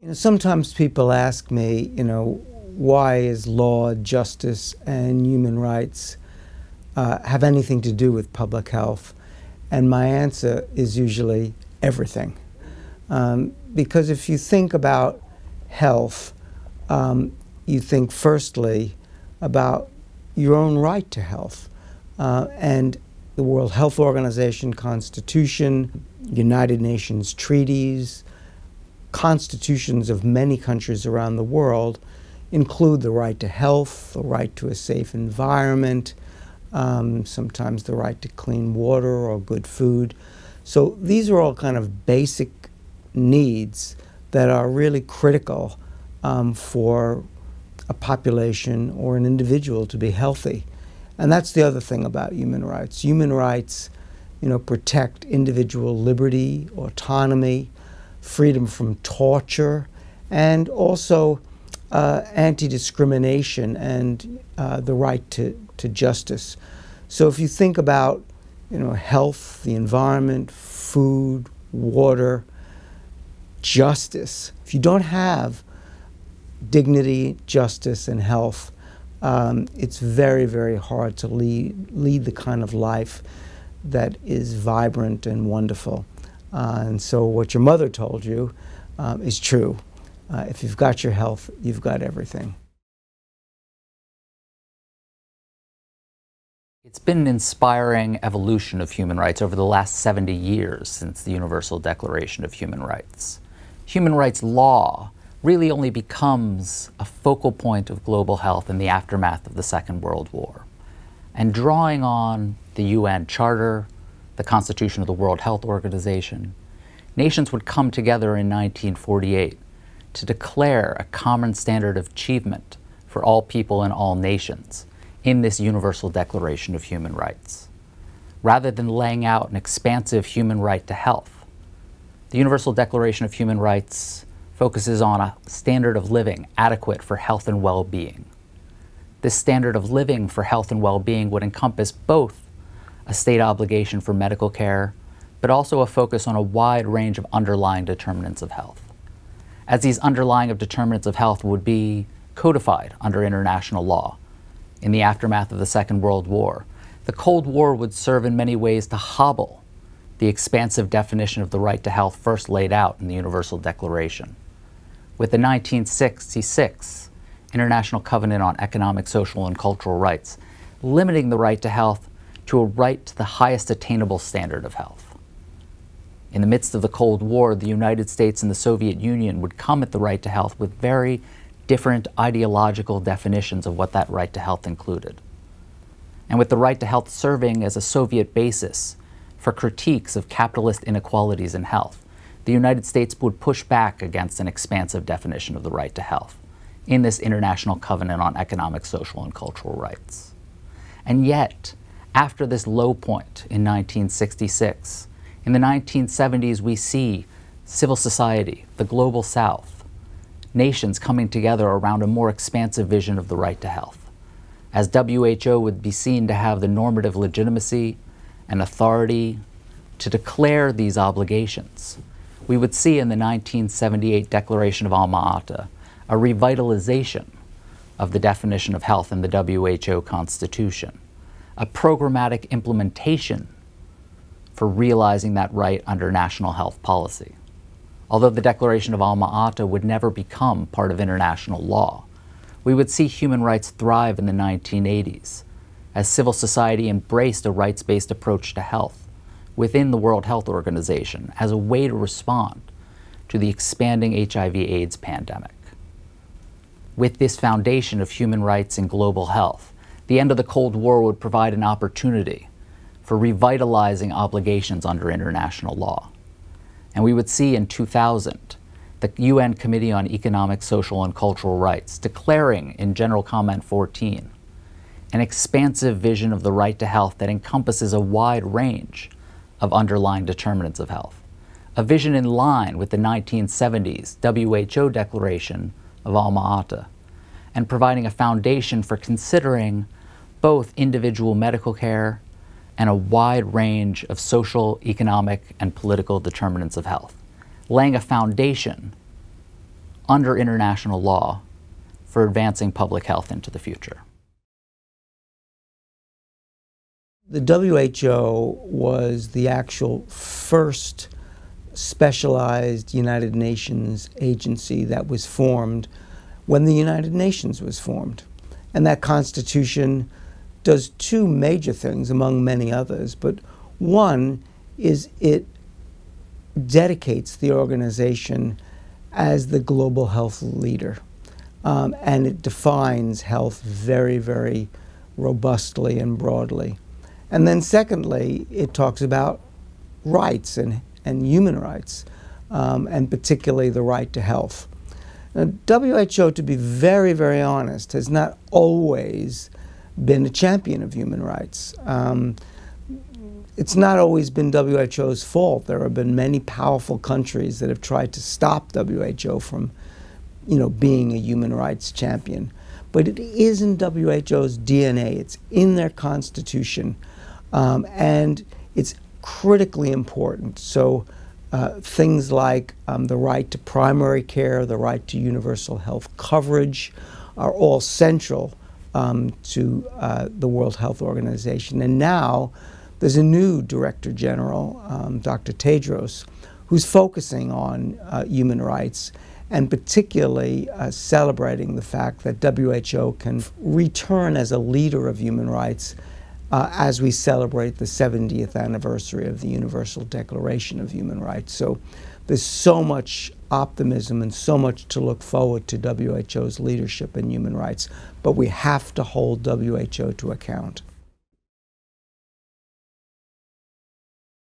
You know, sometimes people ask me, you know, why is law, justice, and human rights have anything to do with public health? And my answer is usually everything. Because if you think about health, you think firstly about your own right to health. And the World Health Organization Constitution, United Nations treaties, constitutions of many countries around the world include the right to health, the right to a safe environment, sometimes the right to clean water or good food. So these are all kind of basic needs that are really critical for a population or an individual to be healthy. And that's the other thing about human rights. Human rights, you know, protect individual liberty, autonomy, freedom from torture, and also anti-discrimination and the right to justice. So if you think about, you know, health, the environment, food, water, justice, if you don't have dignity, justice, and health, it's very, very hard to lead the kind of life that is vibrant and wonderful. And so what your mother told you is true. If you've got your health, you've got everything. It's been an inspiring evolution of human rights over the last 70 years since the Universal Declaration of Human Rights. Human rights law really only becomes a focal point of global health in the aftermath of the Second World War. And drawing on the UN Charter, the Constitution of the World Health Organization, nations would come together in 1948 to declare a common standard of achievement for all people and all nations in this Universal Declaration of Human Rights. Rather than laying out an expansive human right to health, the Universal Declaration of Human Rights focuses on a standard of living adequate for health and well-being. This standard of living for health and well-being would encompass both a state obligation for medical care, but also a focus on a wide range of underlying determinants of health. As these underlying determinants of health would be codified under international law in the aftermath of the Second World War, the Cold War would serve in many ways to hobble the expansive definition of the right to health first laid out in the Universal Declaration. With the 1966 International Covenant on Economic, Social, and Cultural Rights, limiting the right to health to a right to the highest attainable standard of health. In the midst of the Cold War, the United States and the Soviet Union would come at the right to health with very different ideological definitions of what that right to health included. And with the right to health serving as a Soviet basis for critiques of capitalist inequalities in health, the United States would push back against an expansive definition of the right to health in this International Covenant on Economic, Social, and Cultural Rights. And yet, after this low point in 1966, in the 1970s we see civil society, the Global South, nations coming together around a more expansive vision of the right to health, as WHO would be seen to have the normative legitimacy and authority to declare these obligations. We would see in the 1978 Declaration of Alma-Ata a revitalization of the definition of health in the WHO Constitution, a programmatic implementation for realizing that right under national health policy. Although the Declaration of Alma-Ata would never become part of international law, we would see human rights thrive in the 1980s as civil society embraced a rights-based approach to health within the World Health Organization as a way to respond to the expanding HIV-AIDS pandemic. With this foundation of human rights and global health, the end of the Cold War would provide an opportunity for revitalizing obligations under international law. And we would see in 2000 the UN Committee on Economic, Social, and Cultural Rights declaring in General Comment 14 an expansive vision of the right to health that encompasses a wide range of underlying determinants of health, a vision in line with the 1970s WHO Declaration of Alma-Ata, and providing a foundation for considering both individual medical care and a wide range of social, economic, and political determinants of health, laying a foundation under international law for advancing public health into the future. The WHO was the actual first specialized United Nations agency that was formed when the United Nations was formed. And that constitution does two major things, among many others, but one is it dedicates the organization as the global health leader. And it defines health very, very robustly and broadly. And then secondly, it talks about rights and human rights, and particularly the right to health. Now, WHO, to be very, very honest, has not always been a champion of human rights. It's not always been WHO's fault. There have been many powerful countries that have tried to stop WHO from, being a human rights champion. But it is in WHO's DNA. It's in their constitution, and it's critically important. So things like the right to primary care, the right to universal health coverage are all central to the World Health Organization. And now there's a new Director General, Dr. Tedros, who's focusing on human rights, and particularly celebrating the fact that WHO can return as a leader of human rights as we celebrate the 70th anniversary of the Universal Declaration of Human Rights. So there's so much optimism and so much to look forward to WHO's leadership in human rights, but we have to hold WHO to account.